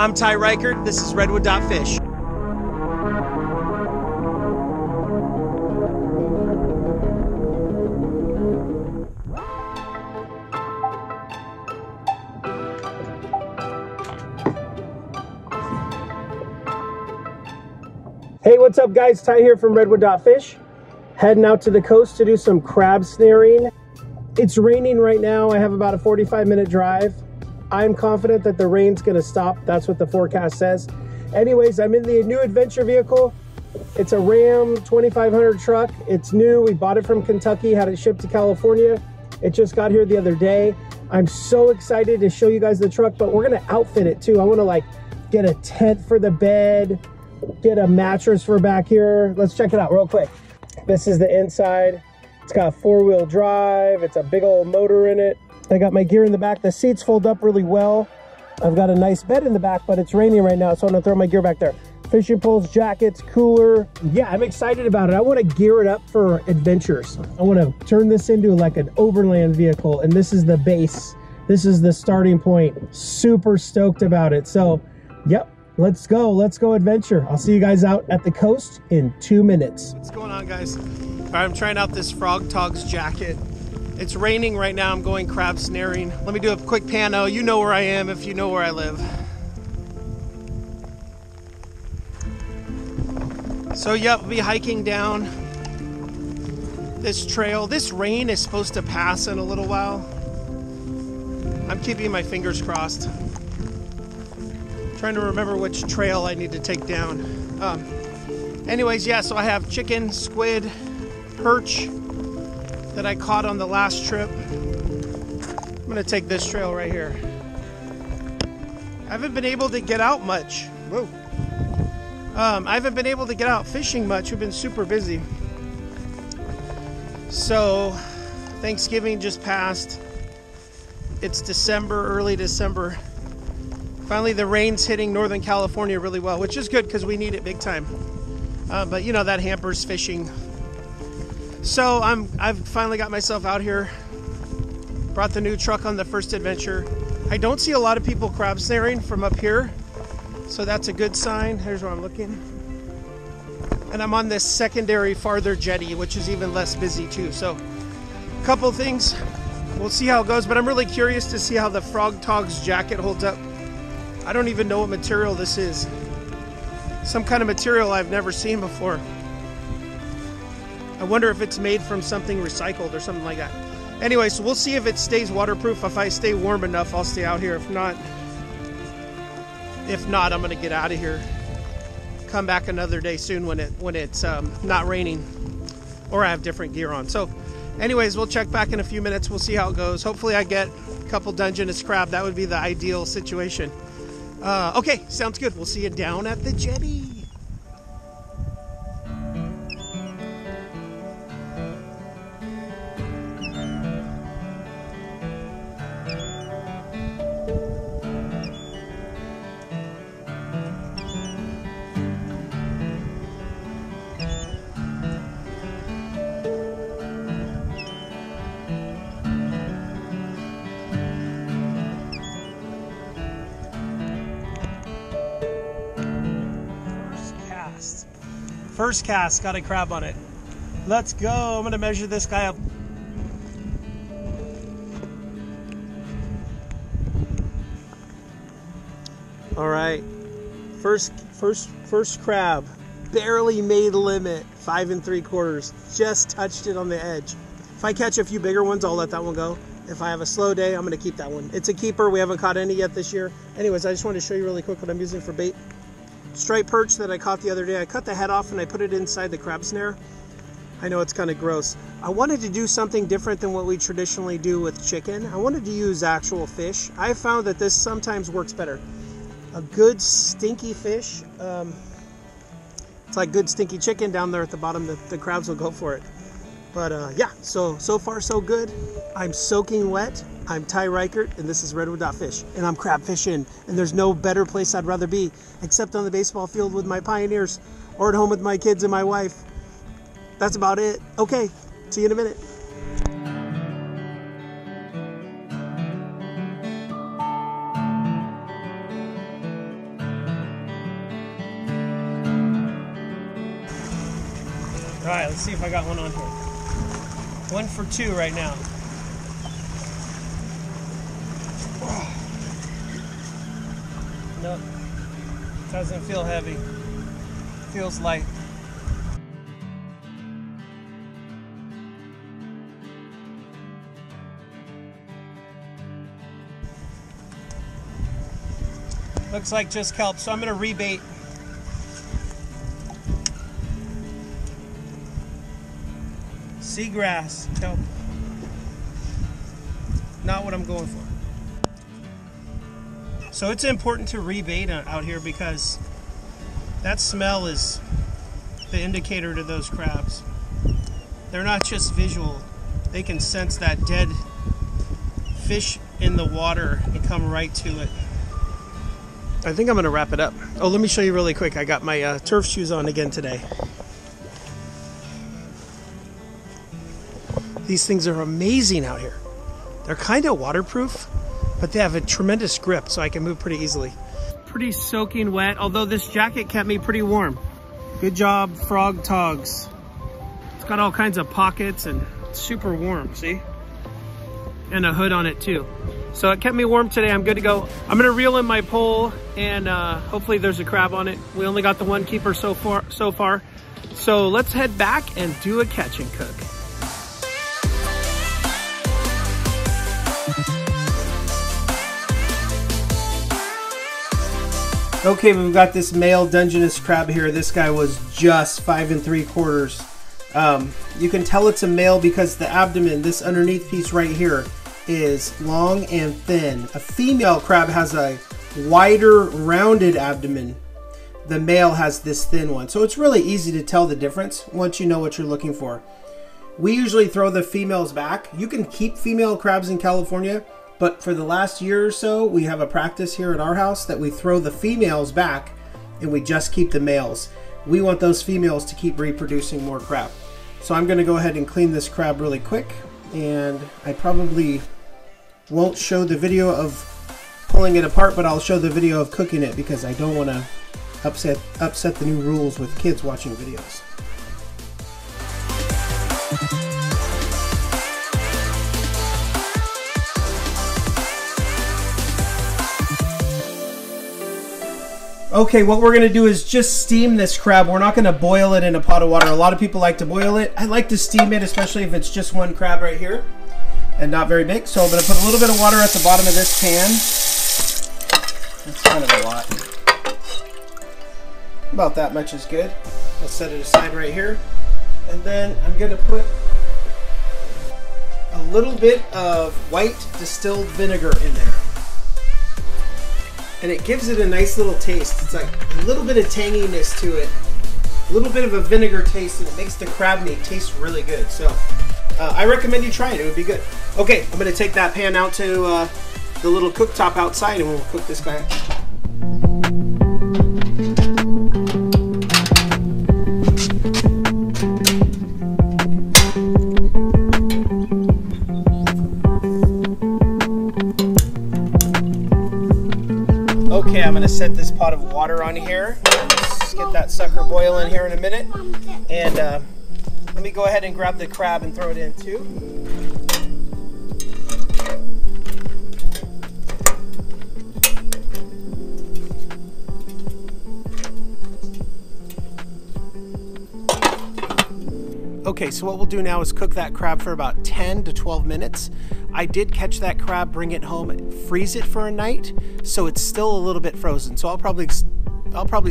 I'm Ty Reichert. This is Redwood.Fish. Hey, what's up guys? Ty here from Redwood.Fish. Heading out to the coast to do some crab snaring. It's raining right now. I have about a 45-minute drive. I'm confident that the rain's gonna stop. That's what the forecast says. Anyways, I'm in the new adventure vehicle. It's a Ram 2500 truck. It's new. We bought it from Kentucky, had it shipped to California. It just got here the other day. I'm so excited to show you guys the truck, but we're gonna outfit it too. I wanna like get a tent for the bed, get a mattress for back here. Let's check it out real quick. This is the inside. It's got four-wheel drive. It's a big old motor in it. I got my gear in the back. The seats fold up really well. I've got a nice bed in the back, but it's raining right now, so I'm gonna throw my gear back there. Fishing poles, jackets, cooler. Yeah, I'm excited about it. I wanna gear it up for adventures. I wanna turn this into like an overland vehicle, and this is the base. This is the starting point. Super stoked about it. So, yep. Let's go. Let's go adventure. I'll see you guys out at the coast in 2 minutes. What's going on, guys? All right, I'm trying out this Frogg Toggs jacket. It's raining right now. I'm going crab snaring. Let me do a quick pano. You know where I am if you know where I live. So, yep, we'll be hiking down this trail. This rain is supposed to pass in a little while. I'm keeping my fingers crossed. Trying to remember which trail I need to take down. Anyways, yeah, so I have chicken, squid, perch that I caught on the last trip. I'm gonna take this trail right here. I haven't been able to get out much. Whoa. I haven't been able to get out fishing much. We've been super busy. So Thanksgiving just passed. It's December, early December. Finally, the rain's hitting Northern California really well, which is good because we need it big time. But you know, that hampers fishing. So I've finally got myself out here, brought the new truck on the first adventure. I don't see a lot of people crab snaring from up here, so that's a good sign. Here's where I'm looking. And I'm on this secondary farther jetty, which is even less busy too. So a couple things, we'll see how it goes, but I'm really curious to see how the Frogg Toggs jacket holds up. I don't even know what material this is. Some kind of material I've never seen before. I wonder if it's made from something recycled or something like that. Anyway, so we'll see if it stays waterproof. If I stay warm enough, I'll stay out here. If not, I'm gonna get out of here. Come back another day soon when it's not raining, or I have different gear on. So anyways, we'll check back in a few minutes. We'll see how it goes. Hopefully I get a couple Dungeness crab. That would be the ideal situation. Okay, sounds good. We'll see you down at the jetty. First cast, got a crab on it. Let's go. I'm gonna measure this guy up. All right, first crab. Barely made limit, 5 3/4. Just touched it on the edge. If I catch a few bigger ones, I'll let that one go. If I have a slow day, I'm gonna keep that one. It's a keeper. We haven't caught any yet this year. Anyways, I just wanted to show you really quick what I'm using for bait. Striped perch that I caught the other day. I cut the head off and I put it inside the crab snare. I know it's kind of gross. I wanted to do something different than what we traditionally do with chicken. I wanted to use actual fish. I found that this sometimes works better. A good stinky fish, it's like good stinky chicken down there at the bottom. The crabs will go for it. But yeah, so far so good. I'm soaking wet. I'm Ty Reichert, and this is Redwood.Fish, and I'm crab fishing, and there's no better place I'd rather be except on the baseball field with my Pioneers or at home with my kids and my wife. That's about it. Okay, see you in a minute. Let's see if I got one on here. 1 for 2 right now. Nope. Doesn't feel heavy. Feels light. Looks like just kelp, so I'm going to rebait. Seagrass, kelp. Not what I'm going for. So it's important to rebait out here because that smell is the indicator to those crabs. They're not just visual. They can sense that dead fish in the water and come right to it. I think I'm going to wrap it up. Oh, let me show you really quick. I got my turf shoes on again today. These things are amazing out here. They're kind of waterproof, but they have a tremendous grip, so I can move pretty easily. Pretty soaking wet, although this jacket kept me pretty warm. Good job, Frogg Toggs. It's got all kinds of pockets and super warm, see? And a hood on it too. So it kept me warm today. I'm good to go. I'm gonna reel in my pole and hopefully there's a crab on it. We only got the one keeper so far. So let's head back and do a catch and cook. Okay, we've got this male Dungeness crab here. This guy was just 5 3/4. You can tell it's a male because the abdomen, this underneath piece right here, is long and thin. A female crab has a wider, rounded abdomen. The male has this thin one. So it's really easy to tell the difference once you know what you're looking for. We usually throw the females back. You can keep female crabs in California, but for the last year or so, we have a practice here at our house that we throw the females back and we just keep the males. We want those females to keep reproducing more crab. So I'm gonna go ahead and clean this crab really quick. And I probably won't show the video of pulling it apart, but I'll show the video of cooking it because I don't want to upset the new rules with kids watching videos. Okay, what we're going to do is just steam this crab. We're not going to boil it in a pot of water. A lot of people like to boil it. I like to steam it, especially if it's just one crab right here and not very big. So I'm going to put a little bit of water at the bottom of this pan. That's kind of a lot. About that much is good. I'll set it aside right here. And then I'm going to put a little bit of white distilled vinegar in there. And it gives it a nice little taste. It's like a little bit of tanginess to it, a little bit of a vinegar taste, and it makes the crab meat taste really good. So I recommend you try it. It would be good. Okay, I'm gonna take that pan out to the little cooktop outside and we'll cook this guy up. Okay, I'm gonna set this pot of water on here. Let's get that sucker boiling here in a minute. And let me go ahead and grab the crab and throw it in too. Okay, so what we'll do now is cook that crab for about 10 to 12 minutes. I did catch that crab, bring it home, freeze it for a night, so it's still a little bit frozen. So I'll probably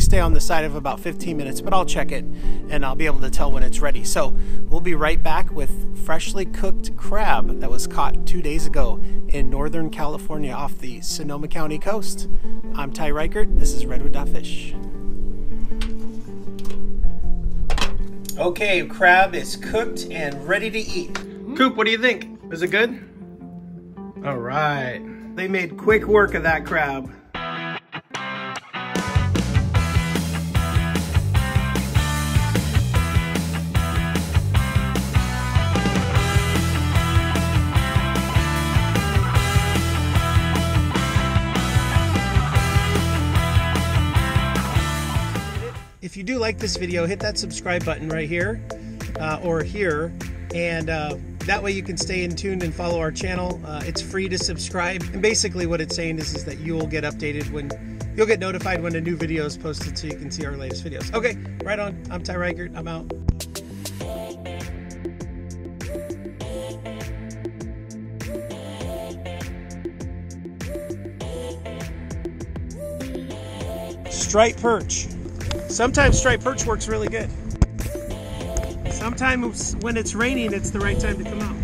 stay on the side of about 15 minutes, but I'll check it and I'll be able to tell when it's ready. So we'll be right back with freshly cooked crab that was caught 2 days ago in Northern California off the Sonoma County coast. I'm Ty Reichert. This is Redwood Fish. Okay, crab is cooked and ready to eat. Coop, what do you think? Is it good? All right. They made quick work of that crab. If you do like this video, hit that subscribe button right here. or here, and that way you can stay in tune and follow our channel. It's free to subscribe, and basically what it's saying is that you'll get updated when you'll get notified when a new video is posted, so you can see our latest videos. Okay, right on. I'm Ty Reichert. I'm out. Striped perch. Sometimes striped perch works really good. Sometimes when it's raining, it's the right time to come out.